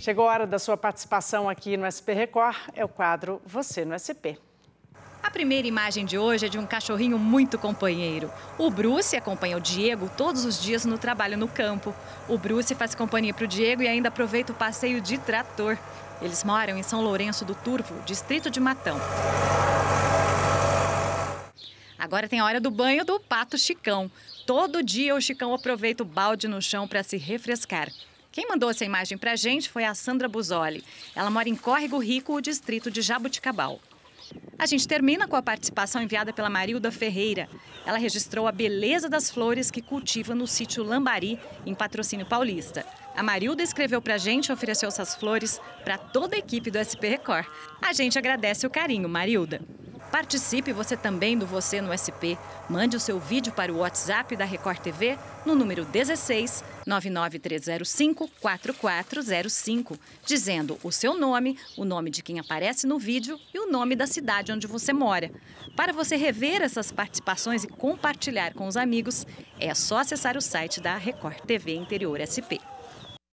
Chegou a hora da sua participação aqui no SP Record, é o quadro Você no SP. A primeira imagem de hoje é de um cachorrinho muito companheiro. O Bruce acompanha o Diego todos os dias no trabalho no campo. O Bruce faz companhia para o Diego e ainda aproveita o passeio de trator. Eles moram em São Lourenço do Turvo, distrito de Matão. Agora tem a hora do banho do pato Chicão. Todo dia o Chicão aproveita o balde no chão para se refrescar. Quem mandou essa imagem para a gente foi a Sandra Buzoli. Ela mora em Córrego Rico, o distrito de Jabuticabal. A gente termina com a participação enviada pela Marilda Ferreira. Ela registrou a beleza das flores que cultiva no sítio Lambari, em Patrocínio Paulista. A Marilda escreveu pra gente e ofereceu essas flores para toda a equipe do SP Record. A gente agradece o carinho, Marilda. Participe você também do Você no SP. Mande o seu vídeo para o WhatsApp da Record TV no número 16 99305 4405, dizendo o seu nome, o nome de quem aparece no vídeo e o nome da cidade onde você mora. Para você rever essas participações e compartilhar com os amigos, é só acessar o site da Record TV Interior SP.